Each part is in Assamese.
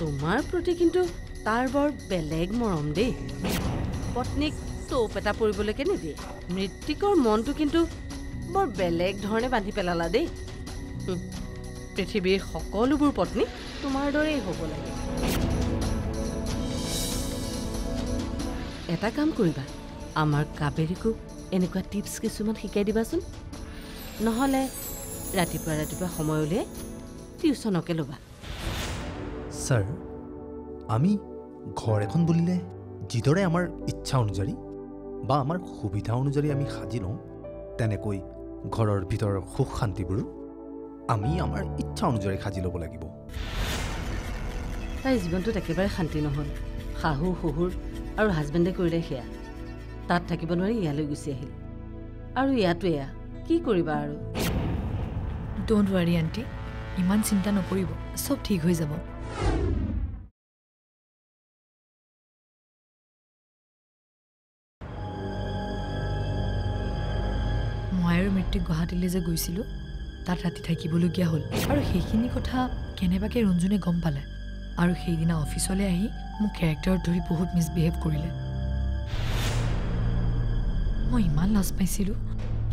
তোমাৰ প্ৰতি কিন্তু তাৰ বড় বেলেগ মৰম দে পত্নীক তোপেটা পড়িবলৈকে নিদি মৃত্তিকৰ মনটো কিন্তু বড় বেলেগ ধৰণে বান্ধি পেলালা দে পৃথিৱীৰ সকলোবোৰ পত্নী তোমাৰ দৰেই হ'ব লাগে এটা কাম কৰিবা আমাৰ কাবেৰীকো এনেকুৱা টিপস কিছুমান শিকাই দিবাচোন নহলে ৰাতিপুৱা ৰাতিপুৱা সময় উলিয়ে টিউচনকে লবা স্যাৰ আমি ঘৰ এখন বলিলে যিদৰে আমাৰ ইচ্ছা অনুযায়ী বা আমাৰ সুবিধা অনুযায়ী আমি সাজি লওঁ তেনেকৈ ঘৰৰ ভিতৰৰ সুখ শান্তিবোৰ আমি আমাৰ ইচ্ছা অনুযায়ী সাজি লব লাগিব তাই জীৱনটো একেবাৰে শান্তি নহল শাহু হুহুৰ আৰু হাজবেণ্ডে কৰিলে হেয়া তাত থাকিব নোৱাৰি ইয়ালৈ গুচি আহিল আৰু ইয়াতো এয়া কি কৰিবা আৰু ডোন্ট ওয়াৰি আন্টি ইমান চিন্তা নকৰিব সব ঠিক হৈ যাব মায়েৰ মৃত্যু গুৱাহাটীলৈ যে গৈছিল তাত ৰাতি থাকিবলগীয়া হল আৰু সেইখিনি কথা কেনেবাকৈ ৰঞ্জুনে গম পালে আৰু সেইদিনা অফিচলৈ আহি মোৰ কেৰেক্টাৰ ধৰি বহুত মিছবিহেভ কৰিলে মই ইমান লাজ পাইছিলোঁ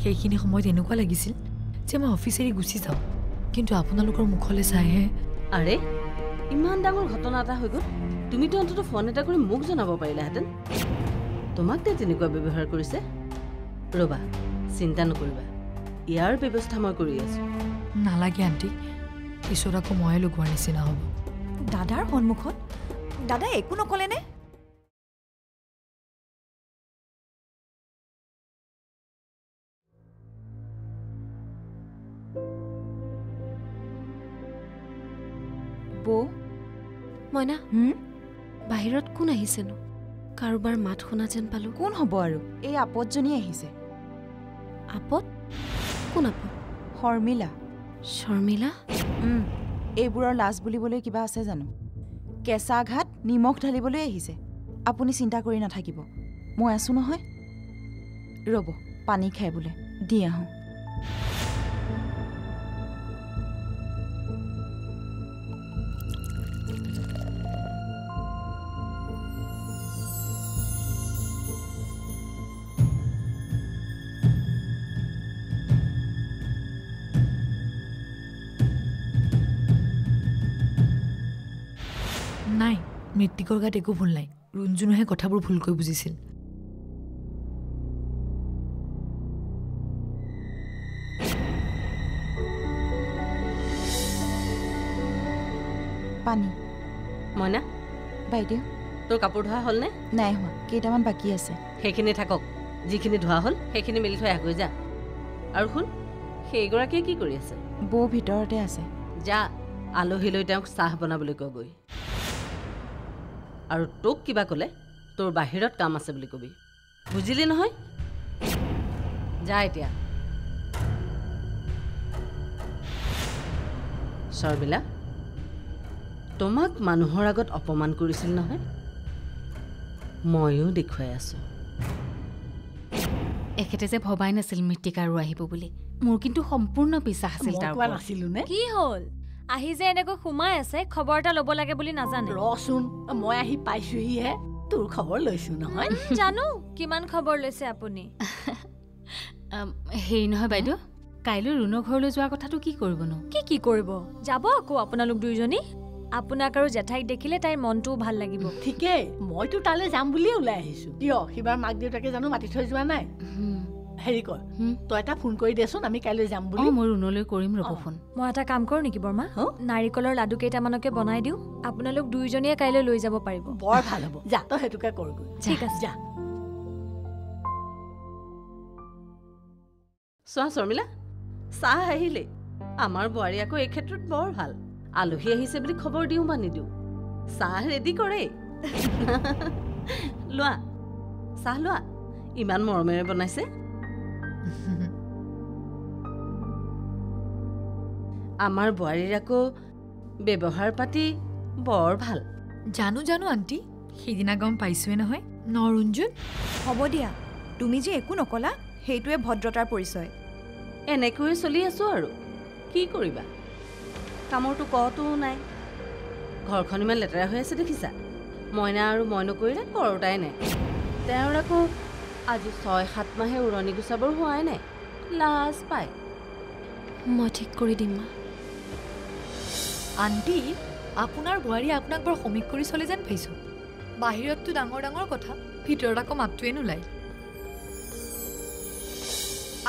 সেইখিনি সময়ত এনেকুৱা লাগিছিল যে মই অফিচেৰি গুচি যাম কিন্তু আপোনালোকৰ মুখলৈ চাইহে আৰে ইমান ডাঙৰ ঘটনা এটা হৈ গ'ল তুমি তো অন্তত ফোন এটা কৰি মোক জনাব পাৰিলাহেঁতেন তোমাক তে তেনেকুৱা ব্যৱহাৰ কৰিছে ৰবা চিন্তা নকৰিবা ইয়াৰ ব্যৱস্থা মই কৰি আছো নালাগে আন্টি ইছৰাকো মই লগোৱাৰ নিচিনা হ'ব দাদাৰ সন্মুখত দাদা একো নকলে নে মইনা বাহিৰত কোন আহিছে নো কাৰোবাৰ মাত শুনা যেন পালো কোন হ'ব আৰু এই আপদজনী আহিছে আপদ কোন আপদ শৰ্মিলা শৰ্মিলা এইবোৰৰ লাজ বুলিবলৈ কিবা আছে জানো কেঁচা ঘাট নিমখ ঢালিবলৈ আহিছে আপুনি চিন্তা কৰি নাথাকিব মই আছো নহয় ৰ'ব পানী খাই বোলে দি আহোঁ মৃত্তিকৰ গাত একো ভুল নাই ৰুণজুনুহে কথাবোৰ ভুলকৈ বুজিছিল পানী মইনা বাইদেউ তোৰ কাপোৰ ধোৱা হ'লনে নাই হোৱা কেইটামান বাকী আছে সেইখিনি থাকক যিখিনি ধোৱা হ'ল সেইখিনি মিলি থৈ আগৈ যা আৰু শুন সেইগৰাকীয়ে কি কৰি আছে বৌ ভিতৰতে আছে যা আলহীলৈ তেওঁক চাহ বনাবলৈ কৈ গৈ আৰু তোক কিবা কলে তোৰ বাহিৰত কাম আছে বুলি কবি বুজিলি নহয় যা এতিয়া শৰ্মিলা তোমাক মানুহৰ আগত অপমান কৰিছিল নহয় ময়ো দেখুৱাই আছো এখেতে যে ভবাই নাছিল মৃত্তিকাৰো আহিব বুলি মোৰ কিন্তু সম্পূৰ্ণ বিশ্বাস আছিল তাৰ কোৱা নাছিলো নে কি হ'ল আহি যে এনেকৈ সোমাই আছে খবৰ এটা ল'ব লাগে বুলি নাজানে ৰচোন মই আহি পাইছোহিহে তোৰ খবৰ লৈছো নহয় জানো কিমান খবৰ লৈছে আপুনি হেই নহয় বাইদেউ কাইলৈ ৰুণৰ ঘৰলৈ যোৱাৰ কথাটো কি কৰিবনো কি কৰিব যাব আকৌ আপোনালোক দুইজনী আপোনাক আৰু জেঠাইক দেখিলে তাইৰ মনটোও ভাল লাগিব ঠিকেই মইতো তালৈ যাম বুলিয়ে ওলাই আহিছো দিয় সিবাৰ মাক দেউতাকে জানো মাতি থৈ যোৱা নাই হেৰি কৰ তই এটা ফোন কৰি দেচোন আমি কাইলৈ যাম বুলি মই ৰুণলৈ কৰিম ৰব ফোন মই এটা কাম কৰো নেকি বৰমা নাৰিকলৰ লাডু কেইটামানকে বনাই দিও আপোনালোক দুইজনীয়ে কাইলৈ লৈ যাব পাৰিব বৰ ভাল হ'ব যা তই হেতুকে কৰগৈ ঠিক আছে যা সোৱা শৰ্মিলা চাহ আহিলে আমাৰ বোৱাৰী আকৌ এই ক্ষেত্ৰত বৰ ভাল আলহী আহিছে বুলি খবৰ দিও মানি দিও চাহ ৰেডি কৰে লোৱা চাহ লোৱা ইমান মৰমেৰে বনাইছে আমাৰ বোৱাৰীৰ আকো ব্যৱহাৰ পাতি বৰ ভাল জানো জানো আন্টি সেইদিনা গম পাইছোৱে নহয় নৰুঞ্জন হ'ব দিয়া তুমি যে একো নকলা সেইটোৱে ভদ্ৰতাৰ পৰিচয় এনেকৈ চলি আছো আৰু কি কৰিবা কামৰটো কতো নাই ঘৰখন ইমান লেতেৰা হৈ আছে দেখিছা মইনা আৰু মইনো কৰিলে কৰটাই নাই তেওঁৰ আকৌ আজি 6-7 মাহে উৰণি গুছাবৰ হোৱাই নাই লাজ পাই মই ঠিক কৰি দিম মা আন্টি আপোনাৰ বোৱাৰী আপোনাক বৰ সমীক কৰি চলে যেন পাইছো বাহিৰতটো ডাঙৰ ডাঙৰ কথা ভিতৰত আকৌ মাতটোৱে নুলাই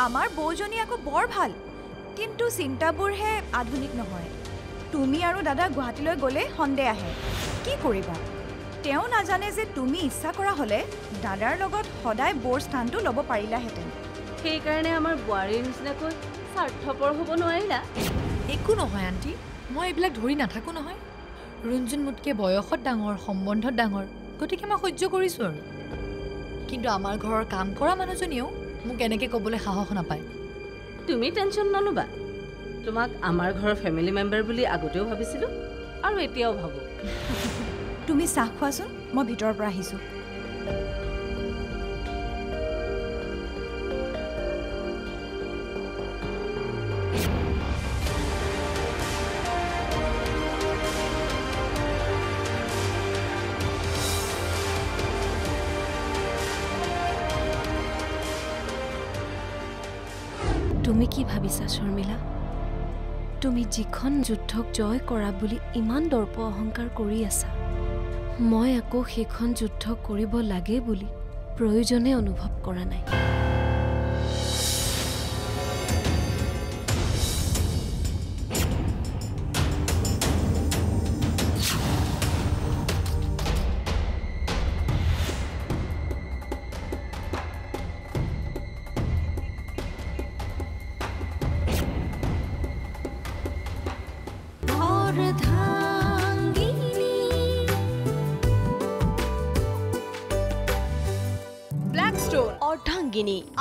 আমাৰ বৌজনী আকৌ বৰ ভাল কিন্তু চিন্তাবোৰ হে আধুনিক নহয় তুমি আৰু দাদা গুৱাহাটীলৈ গলে হন্দে আহে কি কৰিবা তেওঁ না জানে যে তুমি ইচ্ছা কৰা হলে দাদাৰ লগত সদায় বৰ স্থানটো লব পাৰিলা হেতেন সেই কাৰণে আমাৰ বুৱাৰীৰ নিচিনা কৈ স্বাৰ্থপৰ হ'ব নোৱাৰিলা একো নহয় আন্টি মই এইবিলাক ধৰি নাথাকো নহয় ৰঞ্জন মুতকে বয়সত ডাঙৰ সম্বন্ধত ডাঙৰ গতিকে মই সহ্য কৰিছো আৰু কিন্তু আমাৰ ঘৰৰ কাম কৰা মানুহজনীও মোক এনেকৈ ক'বলৈ সাহস নাপায় তুমি টেনচন নলবা তোমাক আমার ঘর ফ্যামিলি মেম্বার বলি আগতেও ভাবিছিল আর এতিয়াও ভাবো তুমি চাহ খোৱাচোন মই ভিতৰৰ পৰা আহিছো তুমি কি ভাবিছা শৰ্মিলা তুমি যিখন যুদ্ধক জয় কৰা বুলি ইমান দৰ্প অহংকাৰ কৰি আছা মই আকৌ সেইখন যুদ্ধ কৰিব লাগে বুলি প্ৰয়োজনে অনুভৱ কৰা নাই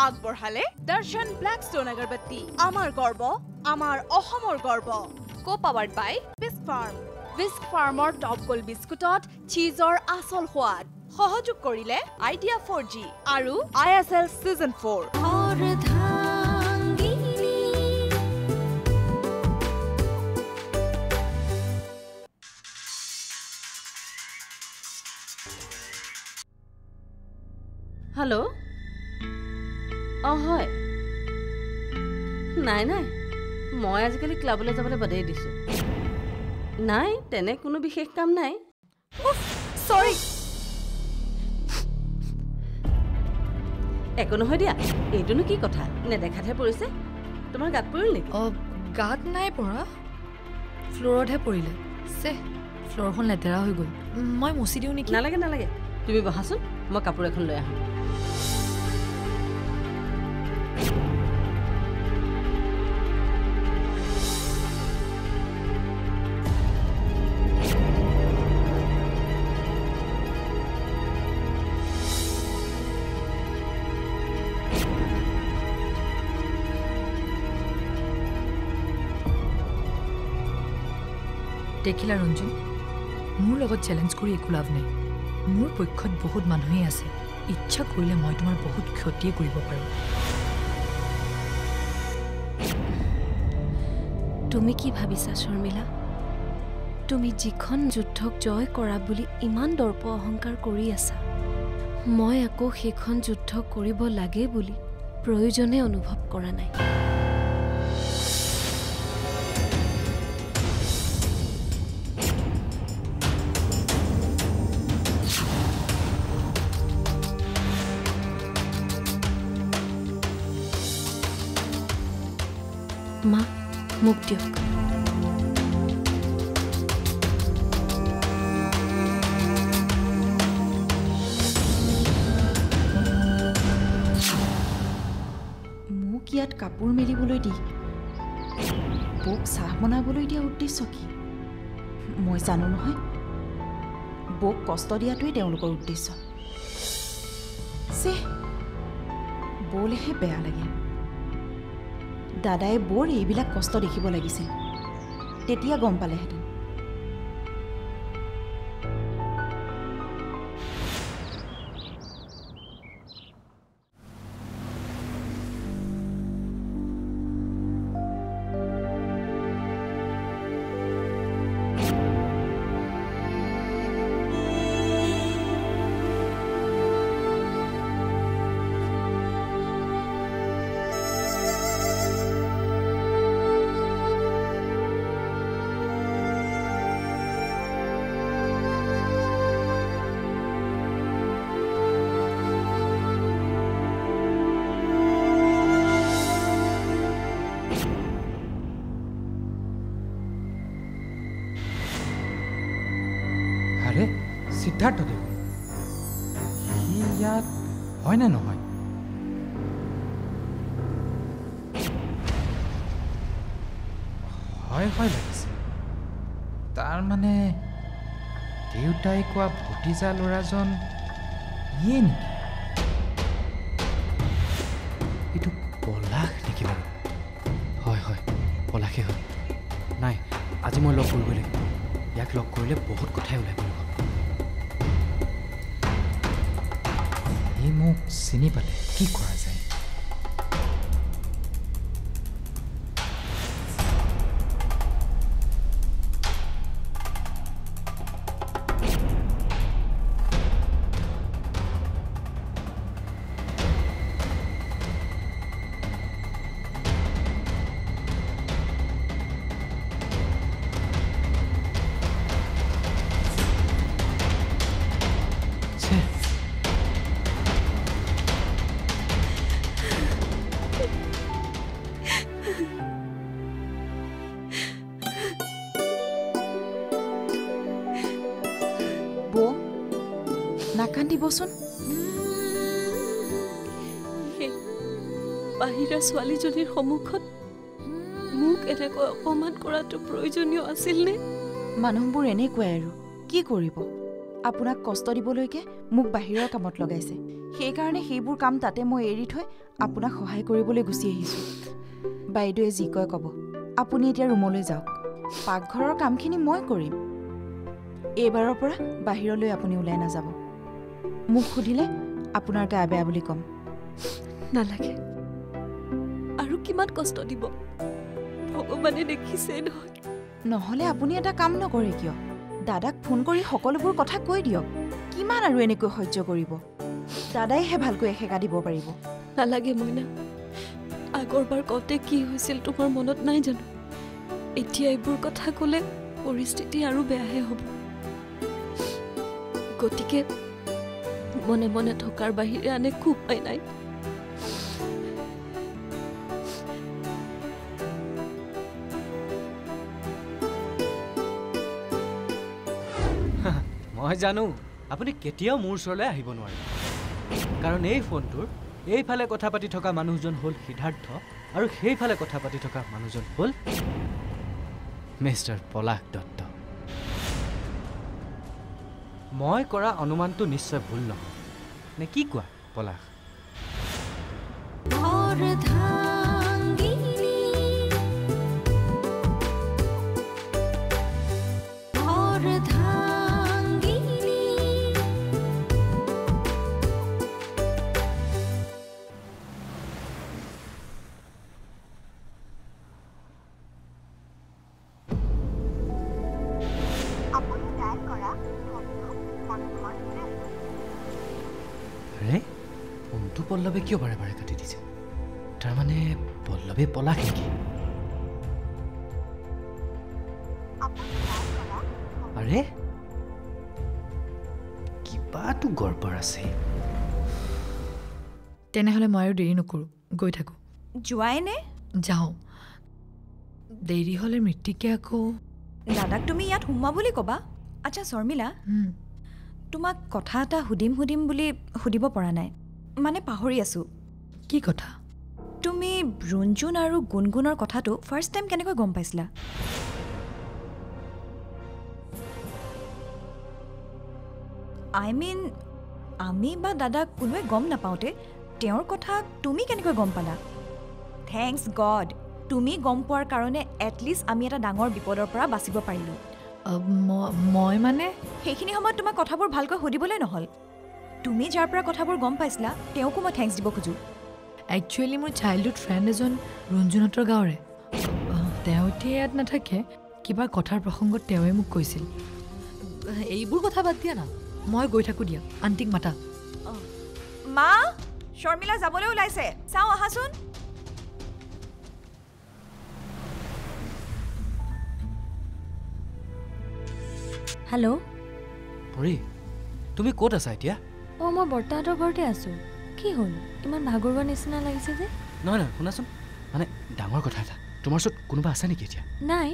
আগবঢ়ালে দৰ্শন ব্লেকস্টোন আগৰবত্তি আমাৰ গৰ্ব আমাৰ অসমৰ গৰ্ব কো পাৱাৰ্ড বাই বিস্ক ফাৰ্মৰ টপ গোল বিস্কুটত চীজৰ আসল সোৱাদ সহযোগ কৰিলে আইডিয়া 4G আৰু ISL সিজন 4 হেল্ল' Oh, hi. নাই নাই মই আজিকালি ক্লাবলৈ যাবলৈ বাদেই দিছো নাই তেনে কোনো বিশেষ কাম নাই সৰি একো নহয় দিয়া এইটোনো কি কথা নেদেখাতহে পৰিছে তোমাৰ গাত পৰিল নেকি গাত নাই পৰা ফ্ল'ৰতহে পৰিলে সে ফ্ল'ৰখন লেতেৰা হৈ গ'ল মই মুচি দিও নেকি নালাগে নালাগে তুমি বহাচোন মই কাপোৰ এখন লৈ আহোঁ देखिला रंजन मोर लगत चैलेंज करी एक लाभ नहीं मोर पक्ष बहुत मानुहे आसे इच्छा करिले मैं तुमार बहुत क्षतिए करिब पारो तुमी कि भाबिसा शर्मिला तुमी जिखन युद्धक जय करा बुली इमान दर्प अहंकार करी आसा मैं आको हेखन युद्ध करिब लागे बुली प्रयोजने अनुभव करा नाई মা মুখ দিয়ক মোক ইয়াত কাপোৰ মেলিবলৈ দি বৌক চাহ বনাবলৈ দিয়া উদ্দেশ্য কি মই জানো নহয় বৌক কষ্ট দিয়াটোৱেই তেওঁলোকৰ উদ্দেশ্য সে বলেহে বেয়া লাগে দাদাই বৰ এইবিলাক কষ্ট দেখিব লাগিছিল তেতিয়া গম পালেহেঁতেন সিদ্ধাৰ্থদেৱ সি ইয়াত হয় নে নহয়? হয় হয় লাগিছে। তাৰ মানে দেউতাই কোৱা ভতিজা ল'ৰাজন ইয়ে নেকি? এইটো পলাশ নেকি বাৰু? হয় হয় পলাশে হয়। নাই আজি মই লগ কৰিব লাগিব, ইয়াক লগ কৰিলে বহুত কথাই ওলাই পৰিব। ই মোক চিনি পালে কি কৰা যায়? বাহিৰা ছোৱালীজনীৰ সন্মুখত মোক এনেকৈ অপমান কৰাটো প্ৰয়োজনীয় আছিল নে? মানুহবোৰ এনেকুৱাই আৰু কি কৰিব। আপোনাক কষ্ট দিবলৈকে মোক বাহিৰৰ কামত লগাইছে, সেইকাৰণে সেইবোৰ কাম তাতে মই এৰি থৈ আপোনাক সহায় কৰিবলৈ গুচি আহিছোঁ। বাইদেৱে যি কয় ক'ব, আপুনি এতিয়া ৰুমলৈ যাওক, পাকঘৰৰ কামখিনি মই কৰিম। এইবাৰৰ পৰা বাহিৰলৈ আপুনি ওলাই নাযাব। মোক সুধিলে আপোনাৰ গা বেয়া বুলি ক'ম। নালাগে আৰু কিমান কষ্ট দিব, ভগৱানে দেখিছে নহয়। নহ'লে আপুনি এটা কাম নকৰে কিয়? দাদাক ফোন কৰি সকলোবোৰ কথা কৈ দিয়ক। কিমান আৰু এনেকৈ সহ্য কৰিব, দাদাইহে ভালকৈ এষেকা দিব পাৰিব। নালাগে মইনা, আগৰবাৰ কওঁতে কি হৈছিল তোমাৰ মনত নাই জানো? এতিয়া এইবোৰ কথা ক'লে পৰিস্থিতি আৰু বেয়াহে হ'ব। গতিকে মনে মনে থকাৰ বাহিৰে আনে খুব পাই নাই। মই জানো আপুনি কেতিয়াও মোৰ ওচৰলৈ আহিব নোৱাৰিব, কাৰণ এই ফোনটোৰ এইফালে কথা পাতি থকা মানুহজন হ'ল সিদ্ধাৰ্থ আৰু সেইফালে কথা পাতি থকা মানুহজন হ'ল মিষ্টাৰ পলাশ দত্ত। মই কৰা অনুমানটো নিশ্চয় ভুল নহয় নে কি কোৱা পলাশ? পল্লৱে কিয় বাৰে বাৰে কাটি দিছে? তাৰমানে পল্লৱে পলাশ নেকি? আৰে কিবাটো গড়বড় আছে। তেনেহ'লে মই আৰু দেৰি নকৰোঁ, গৈ থাকোঁ। যোৱাই নে? যাওঁ, দেৰি হ'লে মৃত্তিকে আকৌ দাদাক তুমি ইয়াত সোমা বুলি ক'বা। আচ্ছা শৰ্মিলা, তোমাক কথা এটা সুধিম সুধিম বুলি সুধিব পৰা নাই, মানে পাহৰি আছোঁ। কি কথা? তুমি ৰুণজুন আৰু গুণগুণৰ কথাটো ফাৰ্ষ্ট টাইম কেনেকৈ গম পাইছিলা? আই মিন আমি বা দাদাক কোনোৱে গম নাপাওঁতে তেওঁৰ কথা তুমি কেনেকৈ গম পালা? থেংকছ গড, তুমি গম পোৱাৰ কাৰণে এটলিষ্ট আমি এটা ডাঙৰ বিপদৰ পৰা বাচিব পাৰিলোঁ। মই মানে সেইখিনি সময়ত তোমাক কথাবোৰ ভালকৈ সুধিবলৈ নহ'ল। তুমি যাৰ পৰা কথাবোৰ গম পাইছিলা তেওঁকো মই থেংকছ দিব খোজোঁ। একচুৱেলি মোৰ চাইল্ডহুড ফ্ৰেণ্ড এজন ৰুণজুনহঁতৰ গাঁৱৰে, তেওঁ এতিয়া ইয়াত নাথাকে। কিবা কথাৰ প্ৰসংগত তেওঁৱে মোক কৈছিল। এইবোৰ কথা বাদ দিয়া না, মই গৈ থাকোঁ দিয়া। আণ্টিক মাতা। মা, শৰ্মিলা যাবলৈ ওলাইছে, চাওঁ আহাচোন। হেল্ল' পৰি, তুমি ক'ত আছা এতিয়া? অঁ, মই বৰ্তাহঁতৰ ঘৰতে আছোঁ। কি হ'ল, ইমান ভাগৰুৱা নিচিনা লাগিছে যে? নহয় নহয়, শুনাচোন, মানে ডাঙৰ কথা এটা। তোমাৰ ওচৰত কোনোবা আছে নেকি এতিয়া? নাই।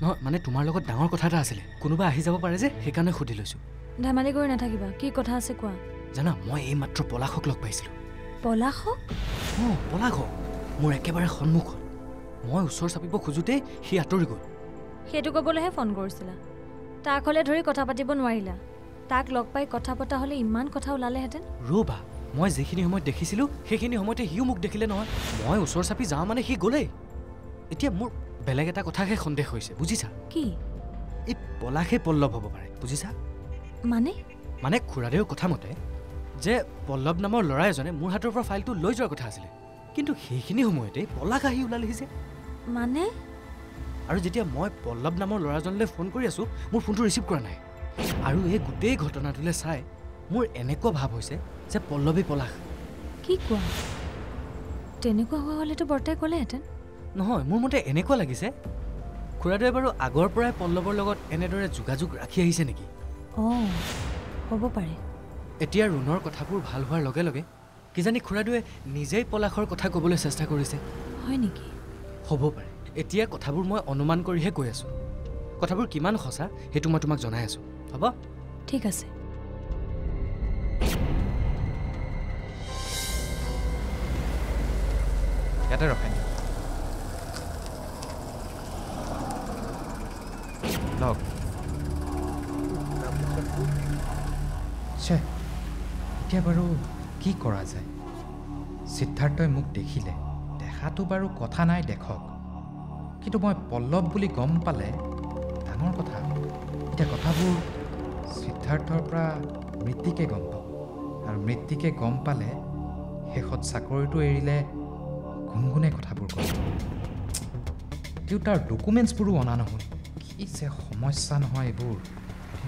নহয় মানে তোমাৰ লগত ডাঙৰ কথা এটা আছিলে, কোনোবা আহি যাব পাৰে যে, সেইকাৰণে সুধি লৈছোঁ। धमाली गई नाथाकिबा की कथा आछे कोआ जाना মই এই মাত্র পলাখক লগ পাইছিল পলাখক ও পলাখক মোর একেবারে সম্মুখ মই উসর চাপিব খুজুতে হি আটরি গল হেতু কবলেহে ফোন কৰিছিলা তাক হলে ধৰি কথা পাতিব নোৱাৰিলা তাক লগ পাই কথা পতা হলে ইমান কথা ওলালে হেতেন রোবা মই যেখিনি সময় দেখিছিল সেখিনি সময়তে হিউ মুখ দেখিলে নহয় মই উসর চাপি যা মানে হি গলে এতিয়া মোর বেলেগ এটা কথাহে সন্দেহ হৈছে বুজিছা কি এই পলাখে পল্লব হ'ব পাৰে বুজিছা माने माने खुरादेव कथा मते जे पल्लव नामर लरा एजने मुर हाटर पर फाइल तो लय जोर कथा आसिले किंतु हेखिनि समयते पलाख आही उलाले हिजे माने आरो जेतिया मय पल्लव नामर लरा जनले फोन करि आसु मुर फोन तो रिसीव करा नाय आरो ए गुटे घटना तुले साय मुर एनेको भाव होइसे जे पल्लवी पलाख की कोआ तेनेको होआ हले तो बरते कोले हेतन नहय मुर मते एनेको लागिसे खुरादेव बारो आगर पराय पल्लवर लगत एनेदरे जुगाजुग राखि आहिसे नेकी होबो पारे एटिया रुनर कथापुर ভাল হোৱাৰ লগে লগে কি জানি খুৰাদুৱে নিজেই পলাখৰ কথা কবলৈ চেষ্টা কৰিছে হয় নেকি होबो पारे एटिया कथापुर মই অনুমান কৰিহে কৈ আছো कथापुर কিমান খসা হেতু মই তোমাক জনাই আছো হ'ব ঠিক আছে এটা ৰখেন লগ क्या बारो की करा जाए सिद्धार्थ मुख देखिले देखा तो बारो कथा ना देखक कि तो मैं पल्लव बुली गम पाले डांगर कथा इटा कथाबुर सिद्धार्थर परा मृत्तिके गम पा और मृत्तिके गम पाले शेषत चाकरिटो एरिले गुणगुणे कथाबुर क्यों तार डकुमेन्ट्सबुरो अना नहुल कि से समस्या नहय एबुर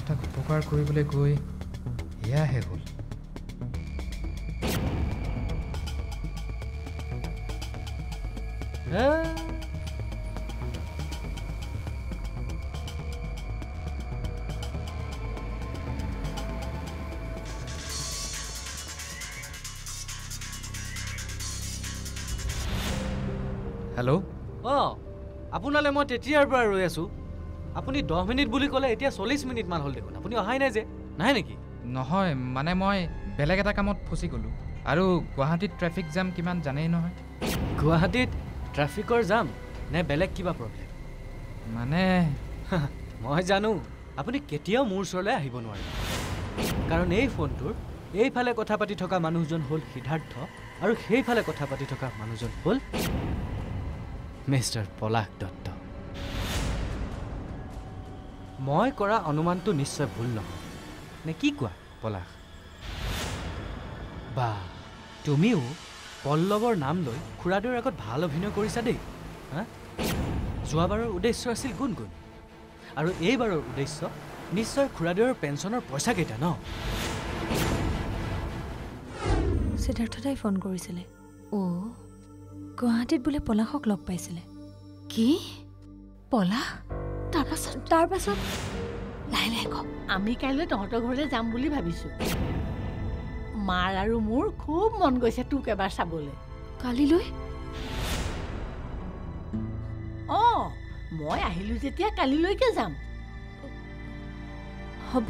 ताक उपकार करिबले गई या हे होल हेलो ओ आपुनाले म टेटियार पर रहि आसु आपुनी 10 मिनिट बुली कले एतिया 40 मिनिट मान हल देखोन आपुनी अहाय नै जे नाय नेकी নহয় মানে মই বেলেগ এটা কামত ফসি গলো আৰু গুৱাহাটীত ট্ৰাফিক জাম কিমান জানেই নহয় গুৱাহাটীত ট্ৰাফিকৰ জাম নে বেলেগ কিবা প্ৰব্লেম মানে মই জানো আপুনি কেতিয়াও মোৰ ওচৰলৈ আহিব নোৱাৰে কাৰণ এই ফোনটোৰ এইফালে কথা পাতি থকা মানুহজন হল সিদ্ধাৰ্থ আৰু সেইফালে কথা পাতি থকা মানুহজন হল মিস্টাৰ পলাশ দত্ত মই কৰা অনুমানটো নিশ্চয় ভুল নহয় ने की क्या पलाश बा तुमिओ पल्लवर नाम लै खुरादेर आगत भाल अभिनय करिसा दे हाँ जोबार उद्देश्य आसिल गुणगुण और एबार उद्देश्य निश्चय खुरादेर पेन्शनर पैसा केटा न सिद्धार्थदाई फोन करिसिले ओ गुवाहाटीत बोले पलाखक लग पाइसिले की पलाश तार पाछत আমি কাইলৈ তোহতৰ ঘৰলৈ যাম বুলি ভাবিছো মাৰ আৰু মোৰ খুব মন গৈছে তোক এবাৰ চাবলৈ কালিলৈ অ মই আহিলো যেতিয়া কালিলৈকে যাম হ'ব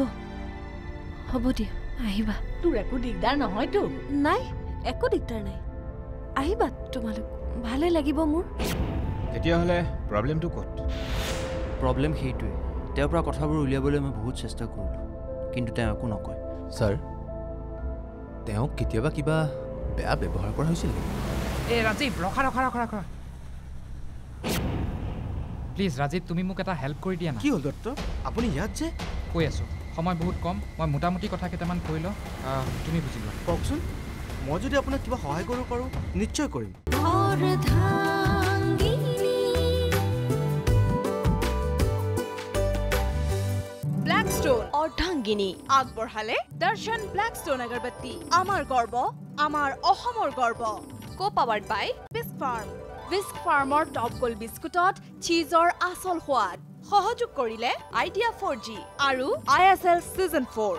দিয়া আহিবা তোৰ একো দিগদাৰ নহয় তো নাই একো দিগদাৰ নাই আহিবা তোমালোক ভালে লাগিব মোৰ তেতিয়া হলে প্ৰবলেমটো ক'ত প্ৰবলেম হেইটোৱে तेरा कथाबूर उलियाबले मैं बहुत चेष्टा करूँ किंतु तेको नक सर केतियाबा किबा बेया व्यवहार करा होइसिल ए राजीव रखा प्लीज राजीव तुम मोक एटा हेल्प कर दिया ना कि हल दत्त आपुनी याद जे कई आसो समय बहुत कम मैं मोटामुटी कथा केटामान कइ ल तुम बुझि ला ककसुन मैं जदि आपनाक किबा सहाय करू पारू निश्चय करिम ब्लैकस्टोन और ढांगिनी आग बढ़ाले दर्शन ब्लैकस्टोन अगरबत्ती आमार गर्व आमार अहमर गर्व को पावर्ड बाय विस्क फार्म और टॉप गोल बिस्कुटत चीजर आसल स्वाद सहयोग करिले आइडिया 4G और ISL सीजन 4